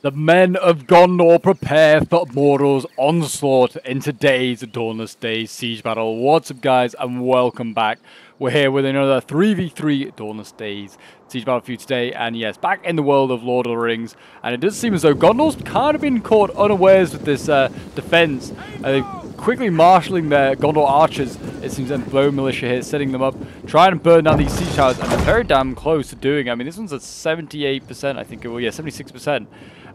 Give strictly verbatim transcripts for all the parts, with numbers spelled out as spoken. The men of Gondor prepare for Mordor's onslaught in today's Dawnless Days siege battle. What's up, guys, and welcome back. We're here with another three v three Dawnless Days siege battle for you today. And yes, back in the world of Lord of the Rings. And it does seem as though Gondor's kind of been caught unawares with this uh, defense. Uh, quickly marshalling their Gondor Archers, it seems, and Blow Militia here, setting them up, trying to burn down these siege towers, and they're very damn close to doing it. I mean, this one's at seventy-eight percent, I think it will, yeah, seventy-six percent.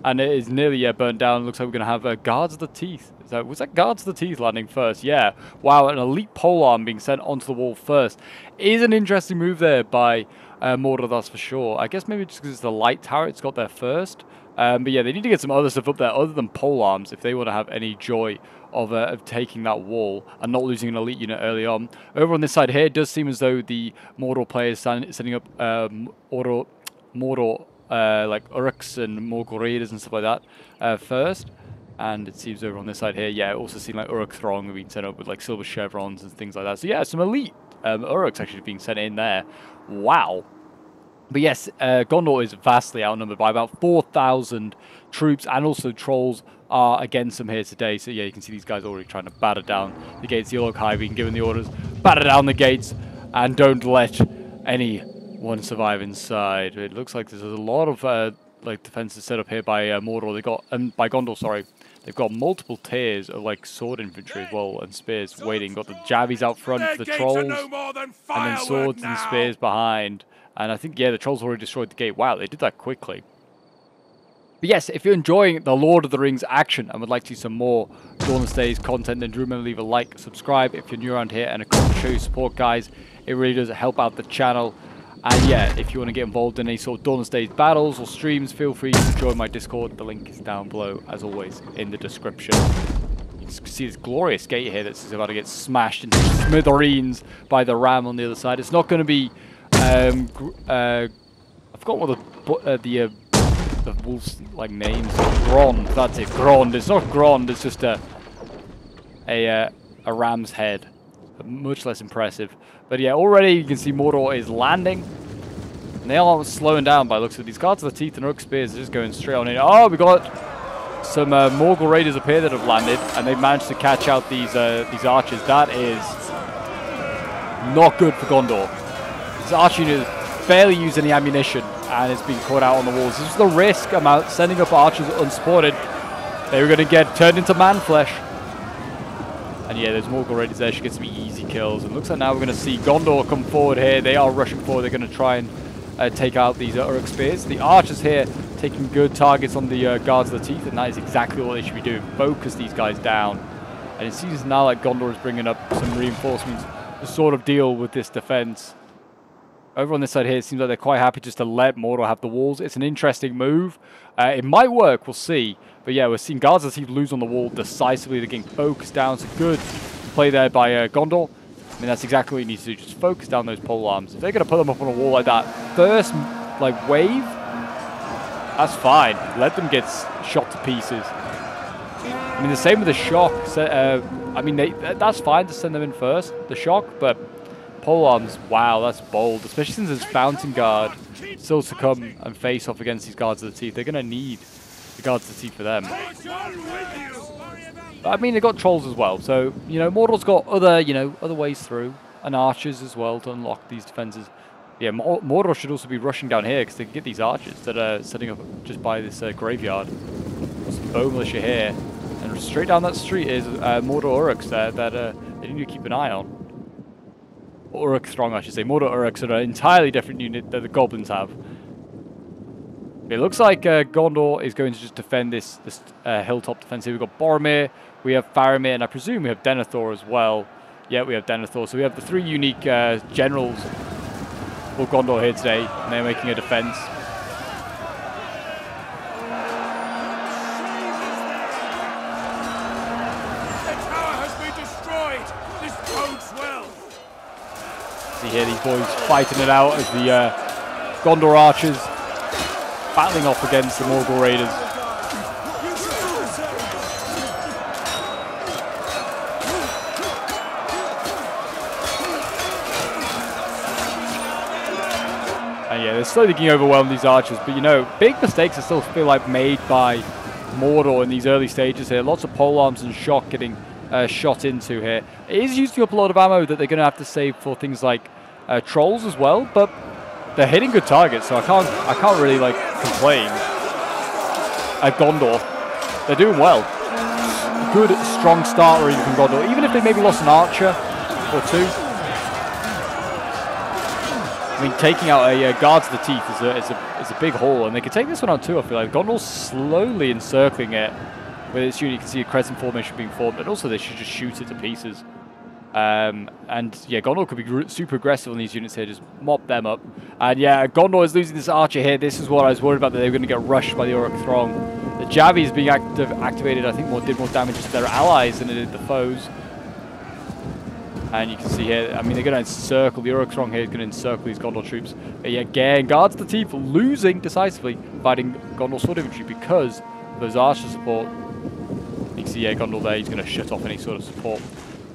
And it is nearly, yeah, burned down. Looks like we're going to have uh, Guards of the Teeth. Is that, was that Guards of the Teeth landing first? Yeah. Wow, an elite polearm being sent onto the wall first. Is an interesting move there by uh, Mordor, that's for sure. I guess maybe just because it's the light tower, it's got there first. Um, but yeah, they need to get some other stuff up there other than polearms if they want to have any joy of, uh, of taking that wall and not losing an elite unit early on. Over on this side here, it does seem as though the Mordor players stand, setting up um, Mordor... Mordor Uh, like Uruks and Morgul Raiders and stuff like that uh, first. And it seems over on this side here, yeah, it also seemed like Uruk-throng being set up with like silver chevrons and things like that. So yeah, some elite um, Uruks actually being sent in there. Wow. But yes, uh, Gondor is vastly outnumbered by about four thousand troops, and also trolls are against them here today. So yeah, you can see these guys already trying to batter down the gates. The Olog-hai being given the orders, batter down the gates and don't let any one survive inside. It looks like there's a lot of uh, like defenses set up here by uh, Mordor. They got um, by Gondor, sorry. They've got multiple tiers of like sword infantry as well, and spears waiting. Got the javies out front for the trolls, and then swords and spears behind. And I think yeah, the trolls already destroyed the gate. Wow, they did that quickly. But yes, if you're enjoying the Lord of the Rings action and would like to see some more Dawnless Days content, then do remember to leave a like, subscribe if you're new around here, and a comment to show your support, guys. It really does help out the channel. And yeah, if you want to get involved in any sort of Dawnless Days battles or streams, feel free to join my Discord. The link is down below, as always, in the description. You can see this glorious gate here that's about to get smashed into smithereens by the ram on the other side. It's not going to be... Um, uh, I forgot what the... Uh, the, uh, the wolf's like names. Grond, that's it. Grond. It's not Grond, it's just a... A, uh, a ram's head. Much less impressive. But yeah, already you can see Mordor is landing. And they are slowing down by the looks of these Guards of the Teeth and Rook Spears are just going straight on in. Oh, we got some uh, Morgul Raiders up here that have landed, and they've managed to catch out these uh, these archers. That is not good for Gondor. This archer unit has barely used any ammunition, and it's been caught out on the walls. This is the risk about sending up archers unsupported. They were going to get turned into man flesh. And yeah, there's Morgul Raiders there. She gets some easy kills. And looks like now we're going to see Gondor come forward here. They are rushing forward. They're going to try and uh, take out these uh, Uruk Spears. The archers here taking good targets on the uh, Guards of the Teeth. And that is exactly what they should be doing. Focus these guys down. And it seems now like Gondor is bringing up some reinforcements to sort of deal with this defense. Over on this side here, it seems like they're quite happy just to let Mordor have the walls. It's an interesting move. Uh, it might work. We'll see. But yeah, we're seeing Guards of the Teeth lose on the wall decisively. They're getting focused down. So good play there by uh, Gondor. I mean, that's exactly what you need to do. Just focus down those polearms. If they're going to put them up on a wall like that first like wave, that's fine. Let them get shot to pieces. I mean, the same with the shock. Uh, I mean, they, that's fine to send them in first, the shock, but... Polearms, wow, that's bold. Especially since there's Fountain Guard still to come and face off against these Guards of the Teeth. They're going to need the Guards of the Teeth for them. I mean, they've got trolls as well. So, you know, Mordor's got other, you know, other ways through. And archers as well to unlock these defenses. Yeah, Mordor should also be rushing down here because they can get these archers that are setting up just by this uh, graveyard. Some bow militia here. And straight down that street is uh, Mordor Uruks there that uh, they need to keep an eye on. Uruk-throng, I should say. Mordor Uruks are an entirely different unit that the goblins have. It looks like uh, Gondor is going to just defend this, this uh, hilltop defense here. We've got Boromir, we have Faramir, and I presume we have Denethor as well. Yeah, we have Denethor. So we have the three unique uh, generals for Gondor here today, and they're making a defense. Here, these boys fighting it out as the uh, Gondor Archers battling off against the Morgul Raiders. And yeah, they're slowly getting overwhelmed, these archers, but you know, big mistakes I still feel like made by Mordor in these early stages here. Lots of polearms and shock getting uh, shot into here. It is using up a lot of ammo that they're going to have to save for things like uh, trolls as well, but they're hitting good targets, so I can't, I can't really like complain. At Gondor, they're doing well. Good, strong start already from Gondor, even if they maybe lost an archer or two. I mean, taking out a uh, Guards of the Teeth is a, is, a, is a big haul, and they could take this one out too, I feel like. Gondor's slowly encircling it with its unit. You can see a crescent formation being formed, but also they should just shoot it to pieces. Um, and yeah, Gondor could be super aggressive on these units here, just mop them up. And yeah, Gondor is losing this archer here. This is what I was worried about, that they were going to get rushed by the Uruk-throng. The Javi is being active, activated, I think more did more damage to their allies than it did the foes. And you can see here, I mean, they're going to encircle, the Uruk-throng here is going to encircle these Gondor troops. But yeah, again, Guards of the Teeth losing decisively, fighting Gondor sword infantry because of those archer support. You can see, yeah, Gondor there, he's going to shut off any sort of support.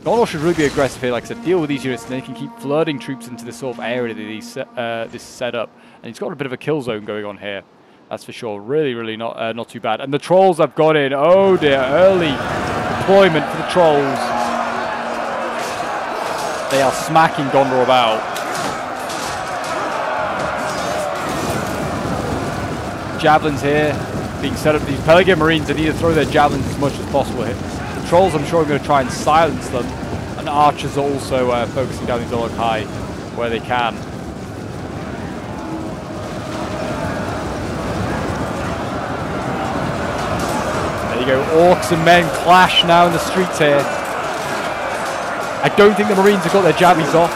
Gondor should really be aggressive here, like I said, deal with these units, and they can keep flooding troops into this sort of area that he's uh, this set up. And he's got a bit of a kill zone going on here, that's for sure. Really, really not uh, not too bad. And the trolls have got in. Oh dear, early deployment for the trolls. They are smacking Gondor about. Javelins here being set up. These Pelargir Marines, they need to throw their javelins as much as possible here. The trolls, I'm sure, are going to try and silence them. And archers are also uh, focusing down these Olog-hai where they can. There you go. Orcs and men clash now in the streets here. I don't think the Marines have got their jabbies off.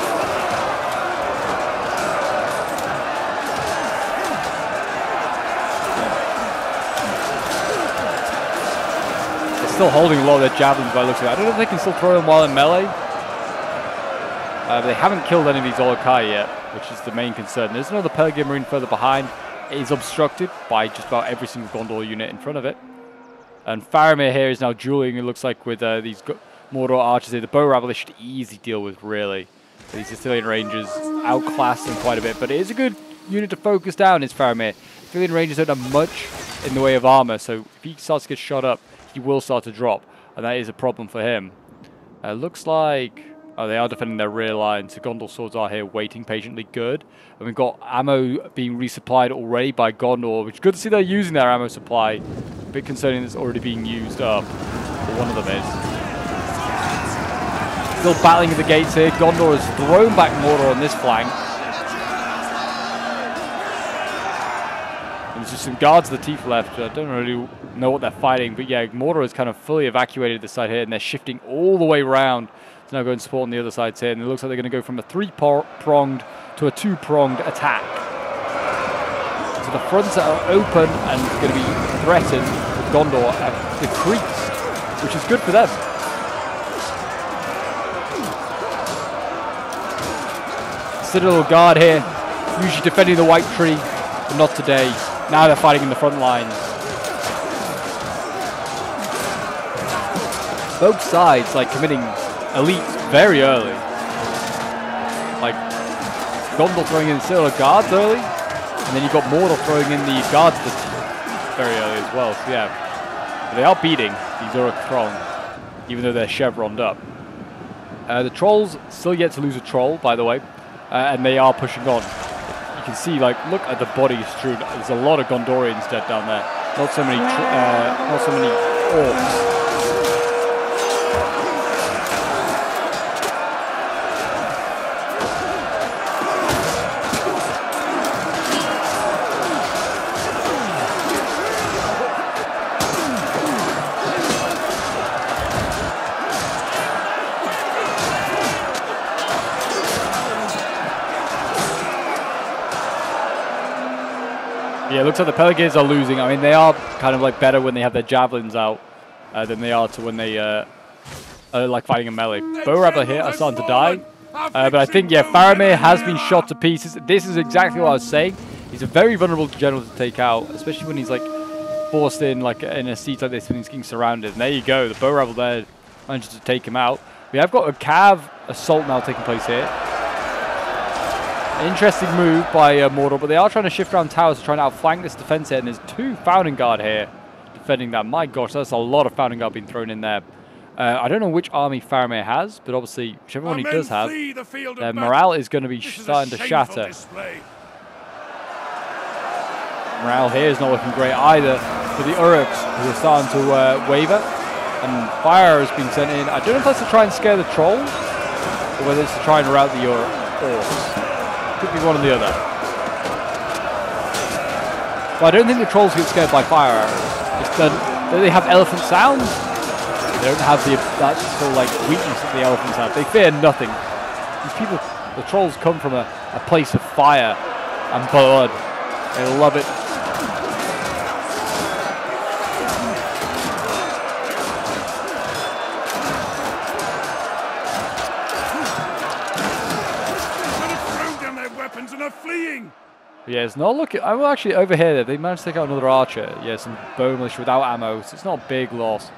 They're still holding a lot of their javelins by the looks of it. I don't know if they can still throw them while in melee. Uh, they haven't killed any of these Olog-hai yet, which is the main concern. There's another Pelargir Marine further behind. It is obstructed by just about every single Gondor unit in front of it. And Faramir here is now dueling, it looks like, with uh, these... Mordor archers here. The bow rabble they should easily deal with, really. These Ithilien Rangers outclass them quite a bit, but it is a good unit to focus down, is Faramir. Ithilien Rangers don't have much in the way of armor, so if he starts to get shot up, he will start to drop, and that is a problem for him. Uh, looks like... Oh, they are defending their rear line, so Gondor swords are here waiting patiently. Good. And we've got ammo being resupplied already by Gondor, which is good to see they're using their ammo supply. A bit concerning that's already being used up, but one of them is. Still battling at the gates here. Gondor has thrown back Mordor on this flank. And there's just some Guards of the Teeth left. I don't really know what they're fighting, but yeah, Mordor has kind of fully evacuated this side here, and they're shifting all the way round to now go and support on the other side here. And it looks like they're going to go from a three-pronged to a two-pronged attack. So the fronts are open and going to be threatened. Gondor have decreased, which is good for them. Citadel Guard here, usually defending the White Tree, but not today. Now they're fighting in the front lines. Both sides, like, committing elites very early. Like, Gondor throwing in the Citadel Guards early, and then you've got Mordor throwing in the Guards very early as well, so yeah. But they are beating these Uruk-throng, even though they're chevroned up. Uh, the Trolls still yet to lose a Troll, by the way. Uh, and they are pushing on. You can see, like, look at the bodies strewn. There's a lot of Gondorians dead down there. Not so many, uh, not so many orcs. It looks like the Pelargirs are losing. I mean, they are kind of like better when they have their javelins out uh, than they are to when they uh, are like fighting a melee. Bow rabble here are starting to die, uh, but I think yeah, Faramir has been shot to pieces. This is exactly what I was saying. He's a very vulnerable general to take out, especially when he's like forced in like in a seat like this when he's getting surrounded. And there you go, the bow rabble there manages to take him out. We have got a cav assault now taking place here. Interesting move by uh, Mordor, but they are trying to shift around towers to try and outflank this defense here, and there's two Fountain Guard here defending that. My gosh, that's a lot of Fountain Guard being thrown in there. Uh, I don't know which army Faramir has, but obviously whichever one he does have, the their morale battle. is going to be this starting to shatter. Display. Morale here is not looking great either for the Uruks, who are starting to uh, waver, and fire has been sent in. I don't know if that's to try and scare the trolls, or whether it's to try and rout the Uruks. Could be one or the other. But I don't think the trolls get scared by fire arrows. It's that they have elephant sounds. They don't have the that sort of like weakness that the elephants have. They fear nothing. These people, the trolls, come from a, a place of fire and blood. They love it. They've thrown down their weapons and are fleeing. Yeah, it's not looking. I'm actually over here. They managed to take out another archer. Yeah, some bow militia without ammo. So it's not a big loss.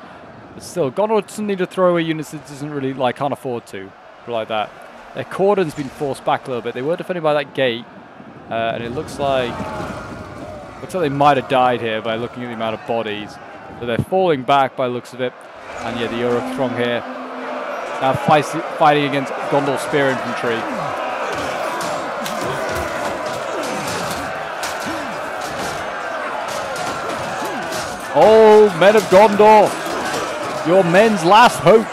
But still, Gondor doesn't need to throw away units that doesn't really, like, can't afford to. Like that. Their cordon's been forced back a little bit. They were defended by that gate. Uh, and it looks like... Looks like they might have died here by looking at the amount of bodies. So they're falling back by the looks of it. And yeah, the Uruk-throng here. Now fighting against Gondor Spear Infantry. Oh, men of Gondor! Your men's last hope.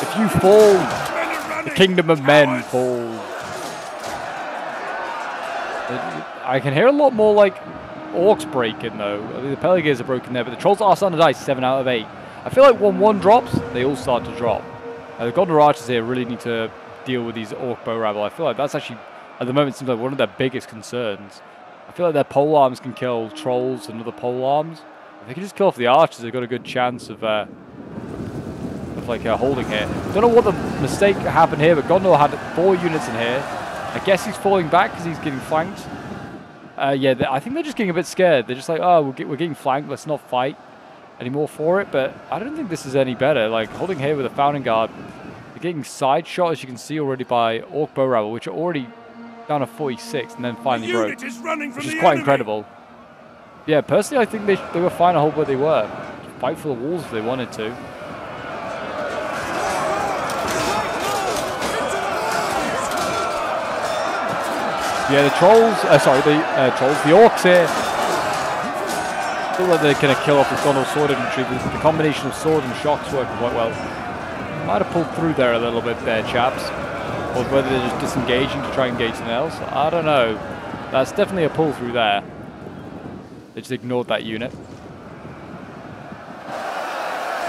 If you fall, the kingdom of men falls. I can hear a lot more like orcs breaking though. I mean, the Pelargirs are broken there, but the trolls are starting to die. Seven out of eight. I feel like when one drops, they all start to drop. Uh, the Gondor Archers here really need to deal with these orc bow rabble. I feel like that's actually, at the moment, seems like one of their biggest concerns. I feel like their pole arms can kill trolls and other pole arms. If they can just kill off the archers, they've got a good chance of, uh, of like, uh, holding here. Don't know what the mistake happened here, but Gondor had four units in here. I guess he's falling back because he's getting flanked. Uh, yeah, I think they're just getting a bit scared. They're just like, oh, we're, get we're getting flanked. Let's not fight anymore for it. But I don't think this is any better. Like, holding here with a Fountain Guard, they're getting side shot, as you can see already, by Orc Bow Rabble, which are already down to forty-six and then finally the broke, is running from which is quite enemy. incredible. Yeah, personally, I think they, they were fine to hold where they were. Fight for the walls if they wanted to. Yeah, the trolls... Uh, sorry, the uh, trolls. The orcs here. I feel like they're going to kill off this Gondor sword infantry. The combination of sword and shock's working quite well. Might have pulled through there a little bit there, chaps. Or whether they're just disengaging to try and engage something else. I don't know. That's definitely a pull through there. They just ignored that unit. So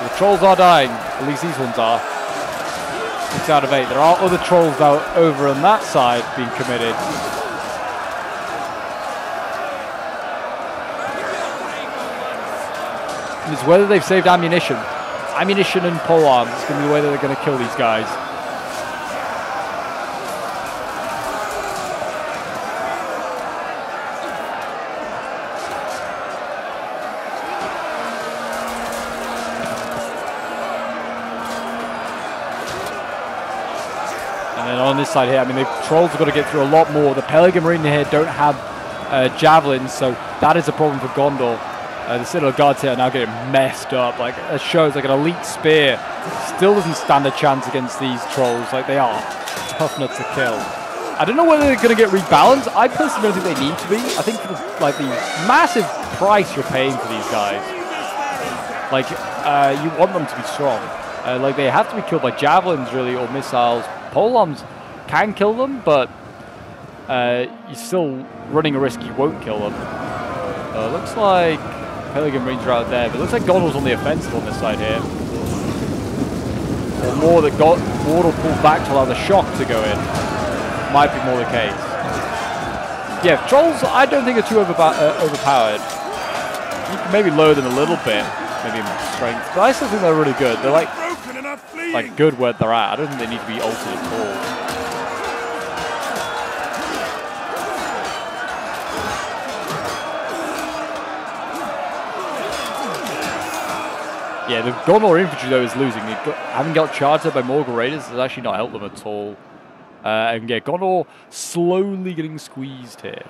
the trolls are dying. At least these ones are. Six out of eight. There are other trolls out over on that side being committed. And it's whether they've saved ammunition. Ammunition and pole arms is going to be the way that they're going to kill these guys. On this side here, I mean, the trolls have got to get through a lot more. The Pelargir Marines here don't have uh, javelins, so that is a problem for Gondor. Uh, the Citadel Guards here are now getting messed up. Like, it shows like an elite spear still doesn't stand a chance against these trolls. Like, they are tough nuts to kill. I don't know whether they're going to get rebalanced. I personally don't think they need to be. I think for the, like the massive price you're paying for these guys, like uh, you want them to be strong. Uh, like they have to be killed by javelins really, or missiles. Pole arms can kill them, but uh, you're still running a risk you won't kill them. Uh, looks like Pelargir Marines are out there, but it looks like Gondor's on the offensive on this side here. Or more that got Mordor pulled back to allow the shock to go in. Might be more the case. Yeah, trolls I don't think are too over uh, overpowered. You can maybe lower them a little bit, maybe in strength. But I still think they're really good. They're like... like good where they're at. I don't think they need to be altered at all. Yeah, the Gondor infantry though is losing. Got, having got charged up by Morgul Raiders has actually not helped them at all. Uh, and yeah, Gondor slowly getting squeezed here.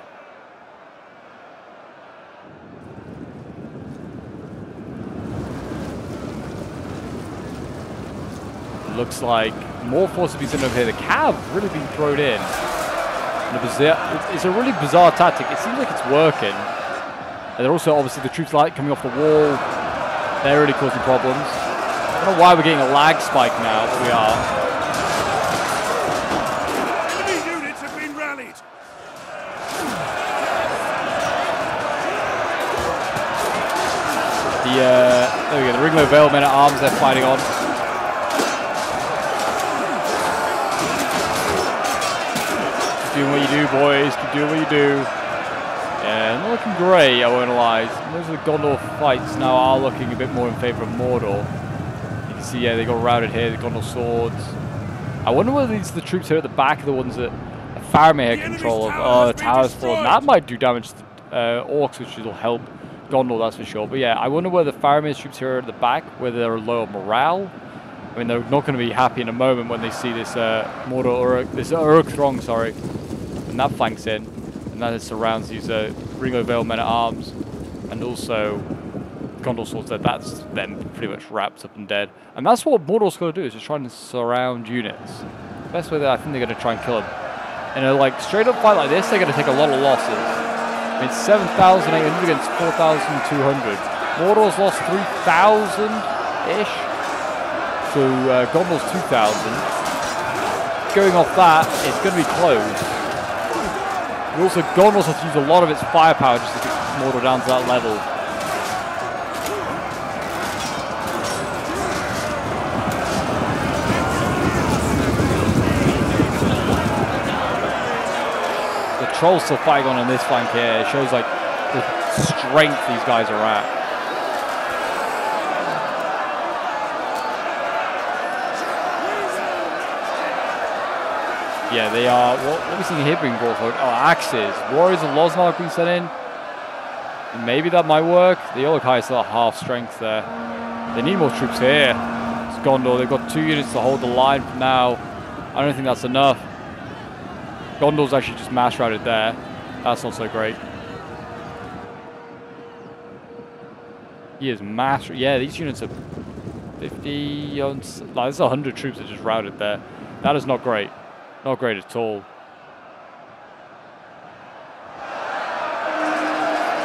Looks like more force to be sent over here. The Cav really being thrown in. And a bizarre, it's a really bizarre tactic. It seems like it's working. And they're also obviously the troops light coming off the wall. They're really causing problems. I don't know why we're getting a lag spike now. But we are. Enemy units have been rallied. The uh, there we go. The Ringló Vale men-at-arms. They're fighting on. Keep doing what you do, boys. Keep doing what you do. Yeah, not looking great, I won't lie. Most of the Gondor fights now are looking a bit more in favour of Mordor. You can see, yeah, they got routed here, the Gondor swords. I wonder whether these are the troops here at the back are the ones that Faramir had control of. Oh, the tower's fallen. That might do damage to the, uh, Orcs, which will help Gondor, that's for sure. But yeah, I wonder whether Faramir's troops here are at the back, whether they're lower morale. I mean, they're not going to be happy in a moment when they see this uh, Mordor Uruk, this Uruk-throng, sorry. And that flanks in, and that surrounds these uh, Ringló Vale men-at-arms, and also Gondor swords. There, that's them pretty much wrapped up and dead. And that's what Mordor's going to do, is just trying to surround units. Best way that I think they're going to try and kill them. In a like straight up fight like this, they're going to take a lot of losses. I mean, seven thousand eight hundred against four thousand two hundred. Mordor's lost three thousand ish, so uh, Gondor's two thousand. Going off that, it's going to be close. And also, Gondor's has to use a lot of its firepower just to get Mordor down to that level. The trolls still fighting on in this flank here. It shows like the strength these guys are at. Yeah, they are. What, what are we seeing here being brought forward? Oh, axes. Warriors and Loznar being sent in. Maybe that might work. The Olog-hai is still at half strength there. They need more troops here. It's Gondor. They've got two units to hold the line for now. I don't think that's enough. Gondor's actually just mass routed there. That's not so great. He is mass. Yeah, these units are fifty. Like, there's one hundred troops that just routed there. That is not great. Not great at all.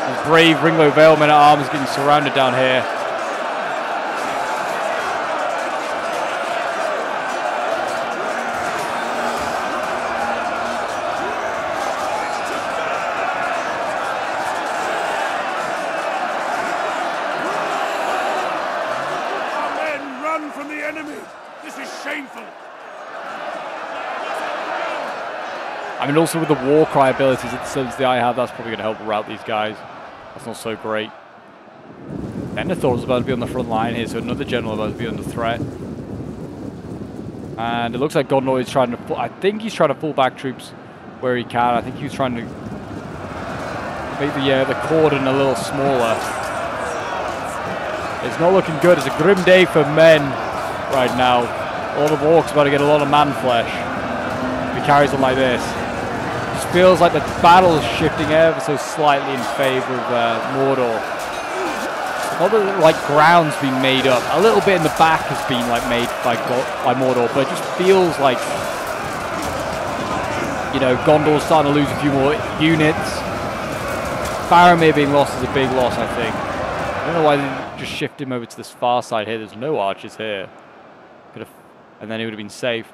The brave Ringló Vale men-at-arms getting surrounded down here. Our men run from the enemy. This is shameful. I mean, also with the war cry abilities that the Servants of the Eye have, that's probably going to help rout these guys. That's not so great. Denethor is about to be on the front line here, so another general about to be under threat. And it looks like Gondor is trying to pull... I think he's trying to pull back troops where he can. I think he's trying to make the, uh, the cordon a little smaller. It's not looking good. It's a grim day for men right now. A lot of orcs about to get a lot of man flesh if he carries on like this. Feels like the battle is shifting ever so slightly in favour of uh, Mordor. Not that like ground's been made up. A little bit in the back has been like made by by Mordor, but it just feels like, you know, Gondor's starting to lose a few more units. Faramir being lost is a big loss, I think. I don't know why they just shift him over to this far side here. There's no archers here. Could have, and then he would have been safe.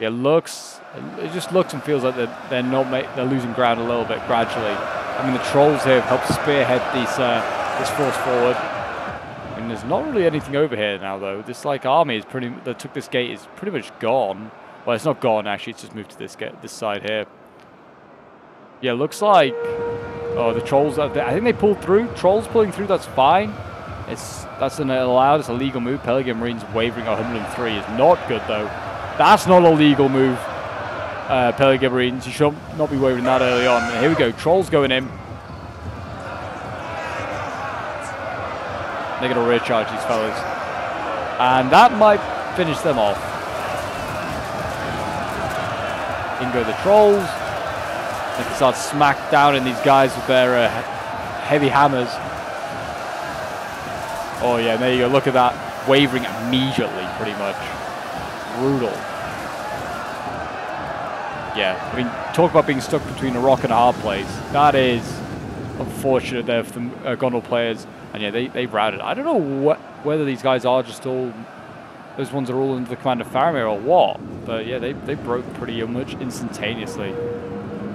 Yeah, looks. It just looks and feels like they're, they're not. Make, they're losing ground a little bit gradually. I mean, the trolls here have helped spearhead this uh, this force forward. I mean, there's not really anything over here now, though. This like army is pretty. That took this gate is pretty much gone. Well, it's not gone actually. It's just moved to this gate, this side here. Yeah, looks like. Oh, the trolls. I think they pulled through. Trolls pulling through. That's fine. It's that's an allowed. It's a legal move. Pelargir Marines wavering one hundred three is not good though. That's not a legal move, uh, Pelargir Marines. You should not be wavering that early on. And here we go, trolls going in. They're going to rear charge these fellas. And that might finish them off. In go the trolls. They can start smack down in these guys with their uh, heavy hammers. Oh yeah, there you go. Look at that. Wavering immediately, pretty much. Brutal. Yeah, I mean, talk about being stuck between a rock and a hard place. That is unfortunate there for the uh, Gondor players. And yeah, they, they've routed. I don't know wh whether these guys are just all... Those ones are all under the command of Faramir or what. But yeah, they, they broke pretty much instantaneously.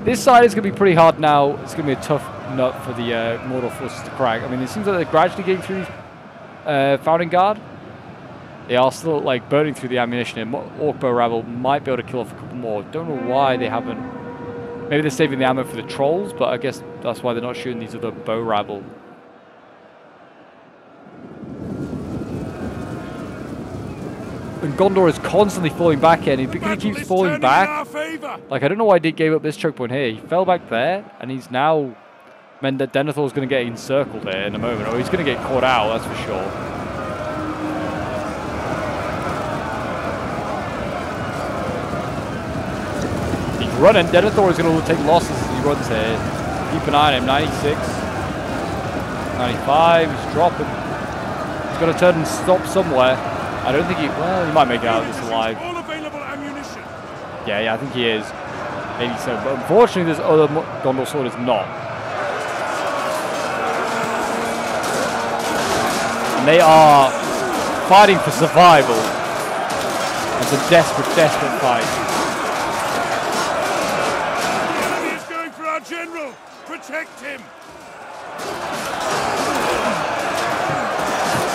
This side is going to be pretty hard now. It's going to be a tough nut for the uh, Mordor forces to crack. I mean, it seems like they're gradually getting through uh, Fountain Guard. They are still like burning through the ammunition. And Orcbow Rabble might be able to kill off a couple more. Don't know why they haven't. Maybe they're saving the ammo for the trolls, but I guess that's why they're not shooting these other bow rabble. And Gondor is constantly falling back in. Because he keeps falling back, like I don't know why he gave up this choke point here. He fell back there, and he's now meant that Denethor's going to get encircled here in a moment. Oh, he's going to get caught out, that's for sure. He's running. Denethor is going to take losses as he runs here. Keep an eye on him. ninety-six, ninety-five. He's dropping. He's got to turn and stop somewhere. I don't think he... Well, he might make it out of this alive. All available ammunition. Yeah, yeah, I think he is. eighty-seven. But unfortunately, this other Gondor sword is not. And they are fighting for survival. It's a desperate, desperate fight. The enemy is going for our general. Protect him.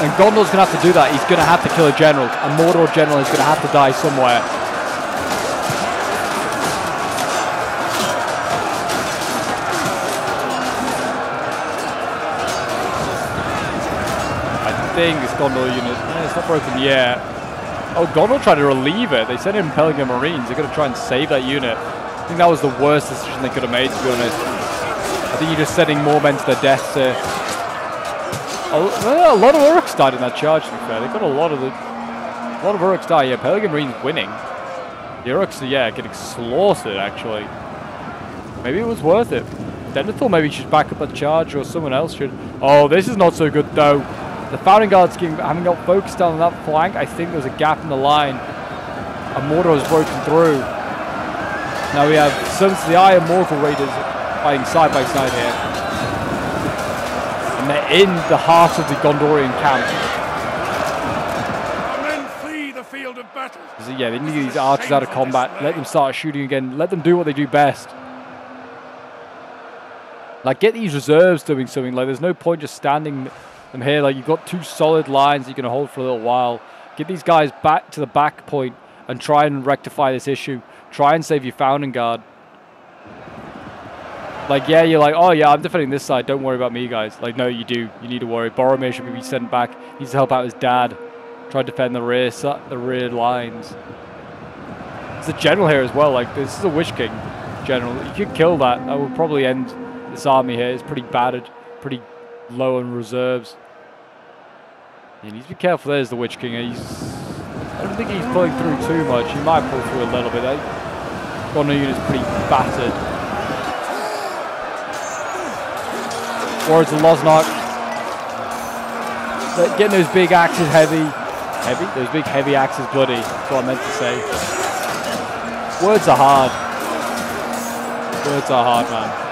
And Gondor's going to have to do that. He's going to have to kill a general. A Mordor general is going to have to die somewhere. I think this Gondor unit... Eh, it's not broken yet. Oh, Gondor tried to relieve it. They sent in Pelargir Marines. They're going to try and save that unit. I think that was the worst decision they could have made, to be honest. I think you're just sending more men to their deaths here. A lot of Uruks died in that charge, to be fair. They got a lot of the, a lot of Uruks died. Yeah, Pelargir Marines winning. The Uruks, yeah, getting slaughtered, actually. Maybe it was worth it. Denethor maybe should back up a charge, or someone else should. Oh, this is not so good, though. The Fountain Guards having got focused down on that flank. I think there's a gap in the line. A Mordor has broken through. Now we have Servants of the Eye and Morgul Raiders fighting side by side here. And they're in the heart of the Gondorian camp. Our men flee the field of battle. So yeah, they need these archers out of combat. Display. Let them start shooting again. Let them do what they do best. Like, get these reserves doing something. Like, there's no point just standing them here. Like, you've got two solid lines you can hold for a little while. Get these guys back to the back point and try and rectify this issue. Try and save your Fountain Guard. Like, yeah, you're like, oh, yeah, I'm defending this side. Don't worry about me, guys. Like, no, you do. You need to worry. Boromir should be sent back. He needs to help out his dad. Try to defend the rear the rear lines. There's a general here as well. Like, this is a Witch King general. You could kill that. That will probably end this army here. It's pretty battered. Pretty low on reserves. You need to be careful. There's the Witch King. He's, I don't think he's pulling through too much. He might pull through a little bit. That Gondor unit's pretty battered. Warriors of Loznak. But getting those big axes heavy. Heavy? Those big heavy axes bloody. That's what I meant to say. Words are hard. Words are hard, man.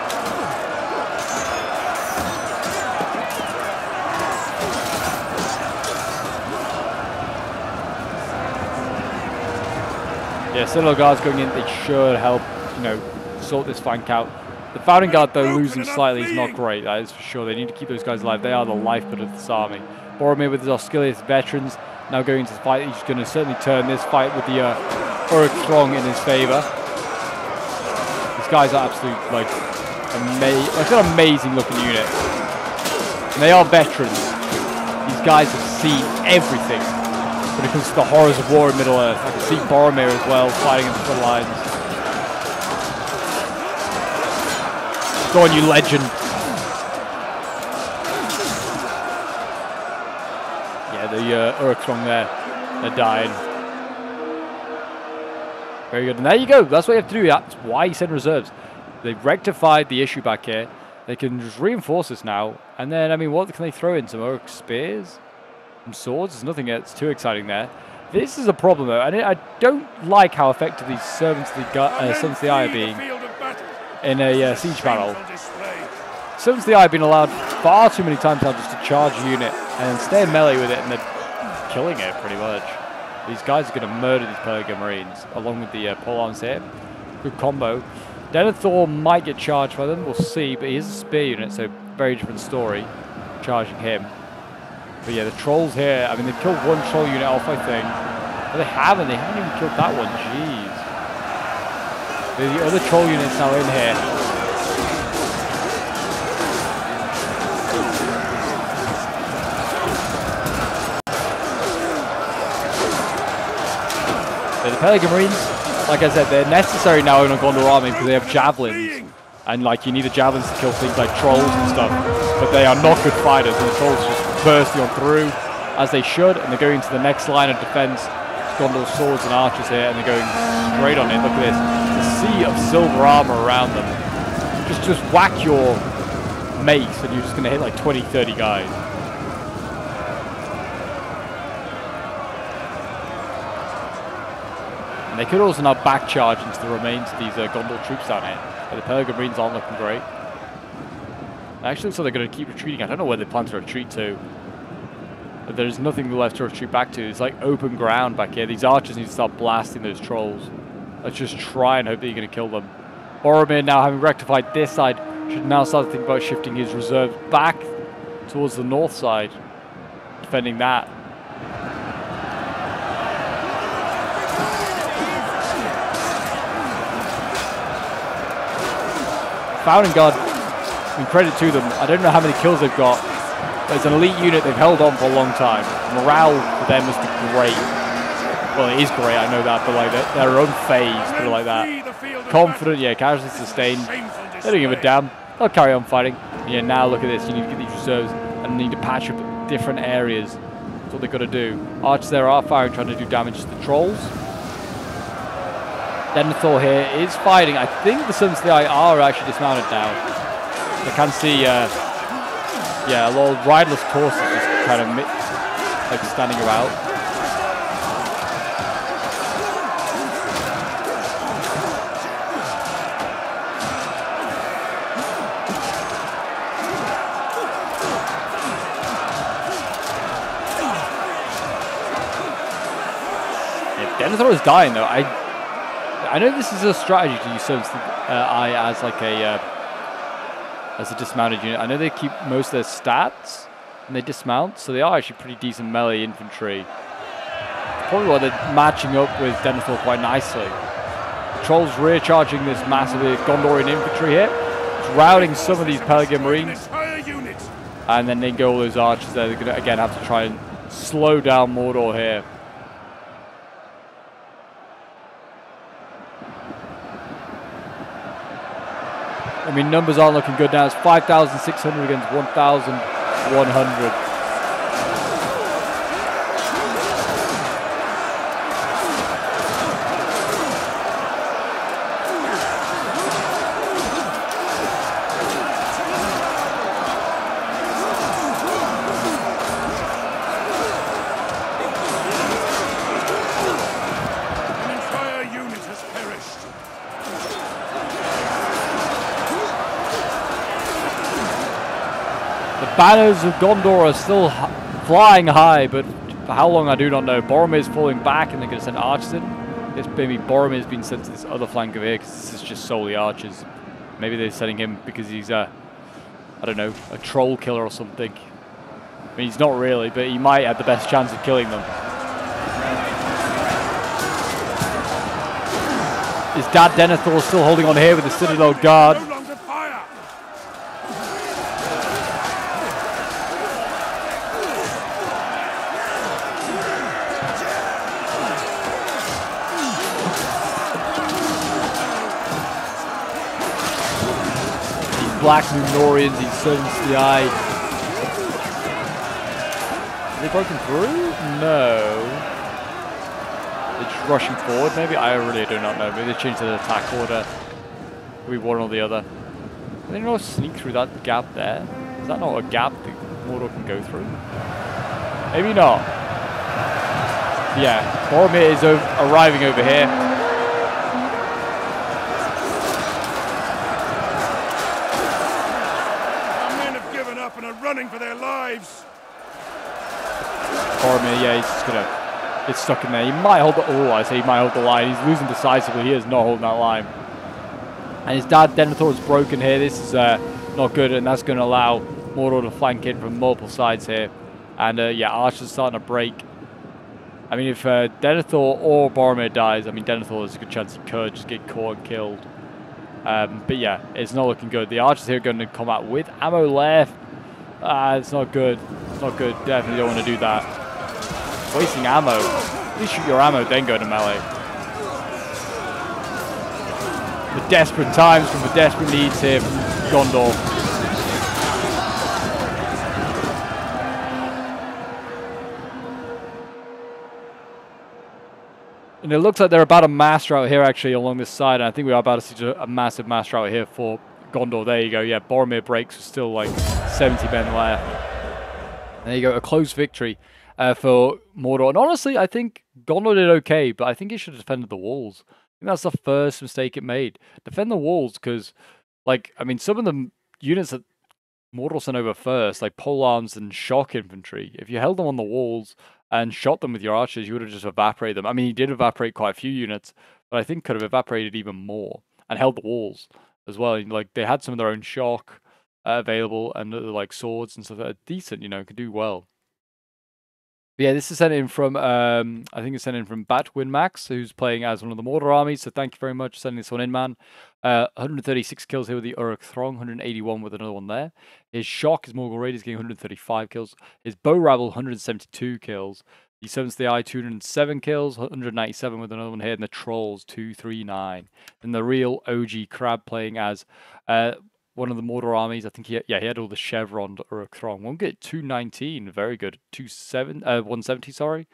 Yeah, Citadel Guards going in. They should help, you know, sort this flank out. The Fountain Guard, though, losing slightly is not great, that is for sure. They need to keep those guys alive. They are the lifeblood of this army. Boromir with his Osgiliath veterans now going into the fight. He's going to certainly turn this fight with the uh, Uruk-throng in his favour. These guys are absolute, like, amazing. Like, an amazing looking unit. And they are veterans. These guys have seen everything when it comes to the horrors of war in Middle-earth. I can see Boromir as well fighting in the front lines. Go on, you legend. Yeah, the uh, Uruk-throng there, they're dying. Very good. And there you go. That's what you have to do. That's why he's in reserves. They've rectified the issue back here. They can just reinforce this now. And then, I mean, what can they throw in? Some Uruk spears? Some swords? There's nothing that's too exciting there. This is a problem, though. And I don't like how effective these Servants of the, uh, servants of the Eye are being in a uh, siege battle. Servants of the Eye have been allowed far too many times now just to charge a unit and stay in melee with it, and they're killing it pretty much. These guys are going to murder these Pelargir Marines, along with the uh, polearms here. Good combo. Denethor might get charged by them, we'll see, but he is a spear unit, so very different story, charging him. But yeah, the trolls here, I mean, they've killed one troll unit off, I think. But they haven't, they haven't even killed that one, jeez. The other troll units now in here. The Pelargir Marines, like I said, they're necessary now in a Gondor army because they have javelins. And, like, you need the javelins to kill things like trolls and stuff. But they are not good fighters, and the trolls just bursting on through, as they should. And they're going to the next line of defense. Gondor's swords and archers here, and they're going straight on it. Look at this. The sea of silver armor around them. Just, just whack your mace, and you're just going to hit, like, twenty, thirty guys. They could also now back charge into the remains of these uh, Gondor troops down here. But the Pelargir Marines aren't looking great. Actually, so they're going to keep retreating. I don't know where they plan to retreat to. But there's nothing left to retreat back to. It's like open ground back here. These archers need to start blasting those trolls. Let's just try and hope that you're going to kill them. Boromir, now having rectified this side, should now start to think about shifting his reserves back towards the north side, defending that. Fountain Guard, and credit to them, I don't know how many kills they've got, but it's an elite unit, they've held on for a long time. Morale for them must be great. Well, it is great, I know that, but like they're, they're unfazed, put it like that. Confident, yeah, casualty sustained. They don't give a damn, they'll carry on fighting. And yeah, now look at this, you need to get these reserves and you need to patch up different areas. That's what they've got to do. Archers there are firing, trying to do damage to the trolls. Denethor here is fighting. I think the Servants of the Eye are actually dismounted now. I can see, uh, yeah, a lot of riderless horses just kind of mixed, like standing around. Yeah, Denethor is dying though. I. I know this is a strategy to use Servants of the Eye as like a uh, as a dismounted unit. I know they keep most of their stats and they dismount, so they are actually pretty decent melee infantry. Probably why they're matching up with Denethor quite nicely. The trolls rear charging this massively Gondorian infantry here, it's routing some of these Pelargir Marines, and then they go all those archers there. They're going to again have to try and slow down Mordor here. I mean, numbers aren't looking good now. It's five thousand six hundred against one thousand one hundred. Banners of Gondor are still flying high, but for how long I do not know. Boromir is falling back, and they're going to send archers in. This maybe Boromir has been sent to this other flank of here because this is just solely archers. Maybe they're sending him because he's a, I don't know, a troll killer or something. I mean, he's not really, but he might have the best chance of killing them. His dad Denethor still holding on here with the Citadel Guard. Black Lunorians, these Servants of the Eye. Have they broken through? No. They're just rushing forward, maybe? I really do not know. Maybe they changed the attack order. We one or the other. Did they not sneak through that gap there? Is that not a gap that Mordor can go through? Maybe not. Yeah, Boromir is over, arriving over here. Our men have given up and are running for their lives. Boromir, yeah, he's just gonna. It's stuck in there. He might hold the... Oh, I say he might hold the line. He's losing decisively. He is not holding that line. And his dad, Denethor, is broken here. This is uh, not good, and that's going to allow Mordor to flank in from multiple sides here. And, uh, yeah, Archer's starting to break. I mean, if uh, Denethor or Boromir dies, I mean, Denethor, there's a good chance he could just get caught and killed. Um, but, yeah, it's not looking good. The Archers here are going to come out with ammo left. Ah, it's not good. It's not good. Definitely don't want to do that. Wasting ammo. At least shoot your ammo, then go to melee. The desperate times from the desperate needs here from Gondor. And it looks like they're about a mass route here, actually, along this side. And I think we are about to see a massive mass route here for Gondor. There you go. Yeah, Boromir breaks with still like seventy men left. There you go. A close victory. Uh, for Mordor. And honestly, I think Gondor did okay, but I think it should have defended the walls. I think that's the first mistake it made. Defend the walls, because, like, I mean, some of the units that Mordor sent over first, like pole arms and shock infantry, if you held them on the walls and shot them with your archers, you would have just evaporated them. I mean, he did evaporate quite a few units, but I think could have evaporated even more and held the walls as well. And, like, they had some of their own shock uh, available and, uh, like, swords and stuff that are decent, you know, could do well. Yeah, this is sent in from, um, I think it's sent in from Batwin Max, who's playing as one of the Mordor armies. So thank you very much for sending this one in, man. Uh, one hundred thirty-six kills here with the Uruk-throng, one hundred eighty-one with another one there. His Shock, his Morgul Raiders, getting one hundred thirty-five kills. His Bow Rabble, one hundred seventy-two kills. The Servants of the Eye, two hundred seven kills, one hundred ninety-seven with another one here. And the Trolls, two hundred thirty-nine. And the real O G Crab playing as uh, one of the Mordor armies. I think he had, yeah, he had all the chevron Uruk-throng. Won't get two nineteen, very good. two seven, uh, one seventy, sorry.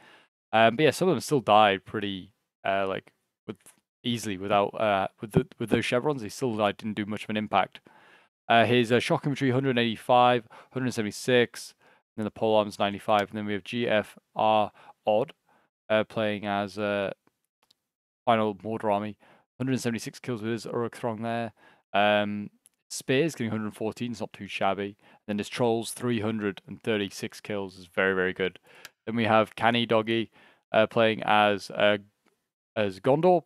Um, but yeah, some of them still died pretty uh, like with easily without uh, with the, with those chevrons. They still died, didn't do much of an impact. Uh, his uh, shock infantry one hundred eighty-five, one hundred seventy-six, and then the pole arms ninety-five, and then we have G F R odd uh, playing as uh, final Mordor army. one hundred seventy-six kills with his Uruk-throng there. Um, Spears getting one hundred fourteen, it's not too shabby. And then his Trolls, three hundred thirty-six kills, is very, very good. Then we have Canny Doggy uh, playing as uh, as Gondor,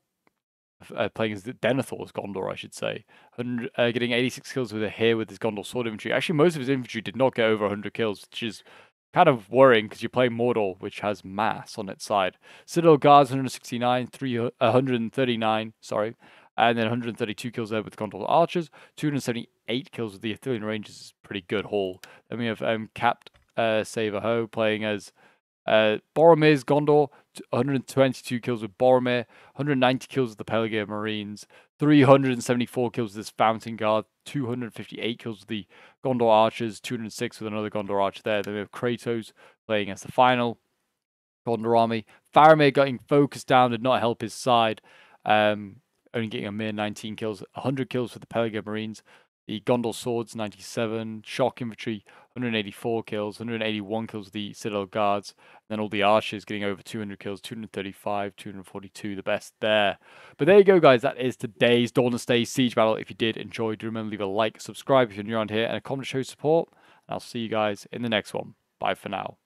uh, playing as Denethor's Gondor, I should say. Uh, getting eighty-six kills with a here with his Gondor sword infantry. Actually, most of his infantry did not get over one hundred kills, which is kind of worrying because you play Mordor, which has mass on its side. Citadel Guards, one hundred sixty-nine, three hundred thirty-nine, sorry. And then one hundred thirty-two kills there with Gondor Archers. two hundred seventy-eight kills with the Ithilien Rangers is pretty good haul. Then we have um, Capt uh, Saver-Ho playing as uh, Boromir's Gondor. one hundred twenty-two kills with Boromir. one hundred ninety kills with the Pelargir Marines. three hundred seventy-four kills with this Fountain Guard. two hundred fifty-eight kills with the Gondor Archers. two hundred six with another Gondor Archer there. Then we have Kratos playing as the final Gondor army. Faramir getting focused down did not help his side. Um... Only getting a mere nineteen kills, one hundred kills for the Pelargir Marines. The Gondor Swords, ninety-seven. Shock Infantry, one hundred eighty-four kills. one hundred eighty-one kills with the Citadel Guards. And then all the Archers getting over two hundred kills. two hundred thirty-five, two hundred forty-two, the best there. But there you go, guys. That is today's Dawnless Days Siege Battle. If you did enjoy, do remember to leave a like, subscribe if you're new around here, and a comment to show support. And I'll see you guys in the next one. Bye for now.